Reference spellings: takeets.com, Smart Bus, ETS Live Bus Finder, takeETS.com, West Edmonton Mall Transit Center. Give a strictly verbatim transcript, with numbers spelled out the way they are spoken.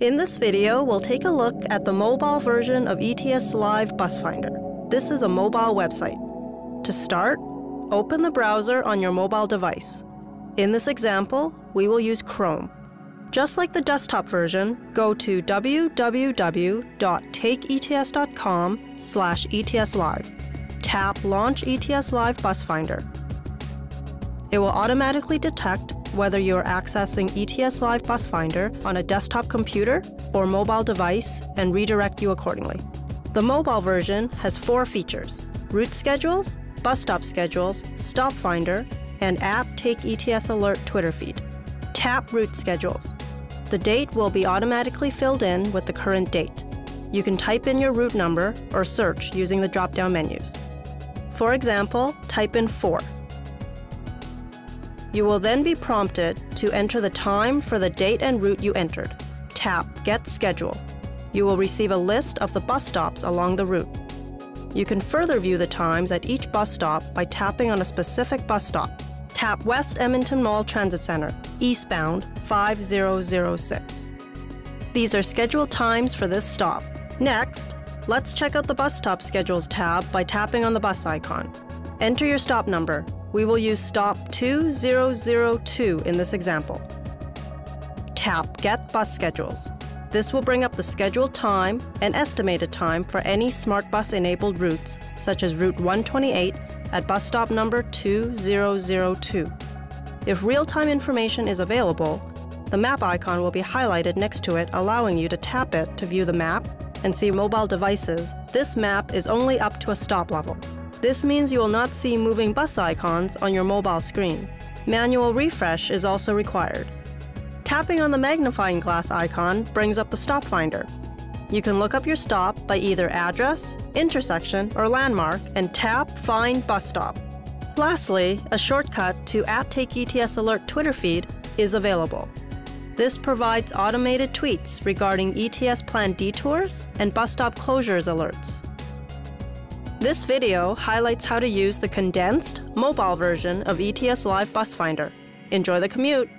In this video, we'll take a look at the mobile version of E T S Live Bus Finder. This is a mobile website. To start, open the browser on your mobile device. In this example, we will use Chrome. Just like the desktop version, go to w w w dot take E T S dot com slash E T S Live. Tap Launch E T S Live Bus Finder. It will automatically detect whether you are accessing E T S Live Bus Finder on a desktop computer or mobile device and redirect you accordingly. The mobile version has four features: route schedules, bus stop schedules, stop finder, and at takeETS Alert Twitter feed. Tap route schedules. The date will be automatically filled in with the current date. You can type in your route number or search using the drop-down menus. For example, type in four. You will then be prompted to enter the time for the date and route you entered. Tap Get Schedule. You will receive a list of the bus stops along the route. You can further view the times at each bus stop by tapping on a specific bus stop. Tap West Edmonton Mall Transit Center, eastbound five zero zero six. These are scheduled times for this stop. Next, let's check out the Bus Stop Schedules tab by tapping on the bus icon. Enter your stop number. We will use stop two zero zero two in this example. Tap Get Bus Schedules. This will bring up the scheduled time and estimated time for any Smart Bus enabled routes, such as Route one twenty-eight at bus stop number two zero zero two. If real-time information is available, the map icon will be highlighted next to it, allowing you to tap it to view the map and see mobile devices. This map is only up to a stop level. This means you will not see moving bus icons on your mobile screen. Manual refresh is also required. Tapping on the magnifying glass icon brings up the stop finder. You can look up your stop by either address, intersection, or landmark and tap Find Bus Stop. Lastly, a shortcut to at takeETS Alert Twitter feed is available. This provides automated tweets regarding E T S planned detours and bus stop closures alerts. This video highlights how to use the condensed mobile version of E T S Live Bus Finder. Enjoy the commute!